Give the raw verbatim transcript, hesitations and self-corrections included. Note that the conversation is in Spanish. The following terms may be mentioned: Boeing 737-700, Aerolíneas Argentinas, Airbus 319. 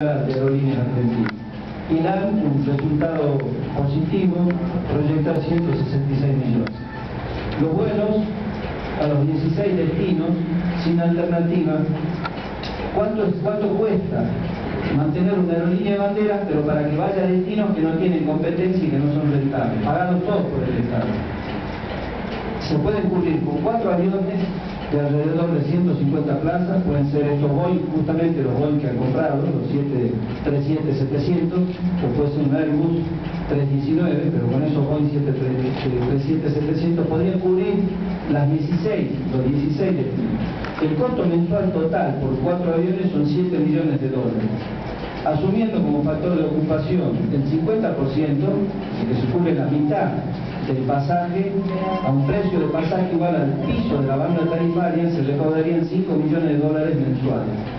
de Aerolíneas Argentinas. Final, un resultado positivo, proyecta ciento sesenta y seis millones. Los vuelos a los dieciséis destinos sin alternativa. ¿Cuánto, cuánto cuesta mantener una aerolínea de bandera, pero para que vaya a destinos que no tienen competencia y que no son rentables? Pagados todos por el Estado. Se pueden cubrir con cuatro aviones de alrededor de ciento cincuenta plazas, pueden ser estos Boeing, justamente los Boeing que han comprado, los siete treinta y siete setecientos, o puede ser un Airbus tres diecinueve, pero con esos Boeing siete treinta y siete setecientos podrían cubrir las dieciséis, los dieciséis destinos. El costo mensual total por cuatro aviones son siete millones de dólares. Asumiendo como factor de ocupación el cincuenta por ciento, que se cubre la mitad del pasaje, a un precio de pasaje igual al piso de la banda tarifaria, se recaudarían cinco millones de dólares mensuales.